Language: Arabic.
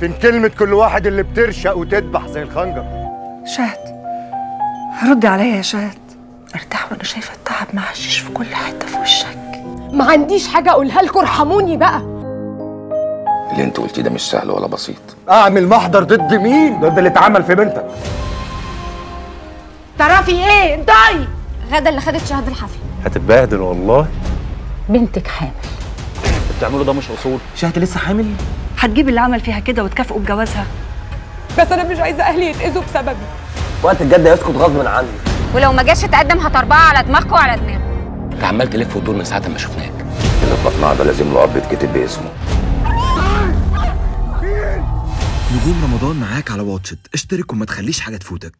فين كلمة كل واحد اللي بترشق وتدبح زي الخنجر؟ شهد ردي عليا يا شهد. ارتاح وانا شايفة التعب مع الشيش في كل حتة في وشك. ما عنديش حاجة اقولها لكم، ارحموني بقى. اللي انت قلتيه ده مش سهل ولا بسيط. اعمل محضر ضد مين؟ ضد اللي اتعمل في بنتك. تعرفي ايه؟ انطقي غدا اللي خدت شهد الحفلة هتتبهدل والله. بنتك حامل. بتعمله ده مش اصول. شهد لسه حامل؟ هتجيب اللي عمل فيها كده وتكافئه بجوازها. بس انا مش عايزه اهلي يتاذوا بسببي. وقت الجد هيسكت غصب عني. ولو ما جاش اتقدم هتربعه على دماغك وعلى دماغه. انت عمال تلف وتدور من ساعه ما شفناك. اللي اتبقناه ده لازم له اب يتكتب باسمه. نجوم رمضان معاك على واتشت، اشترك وما تخليش حاجه تفوتك.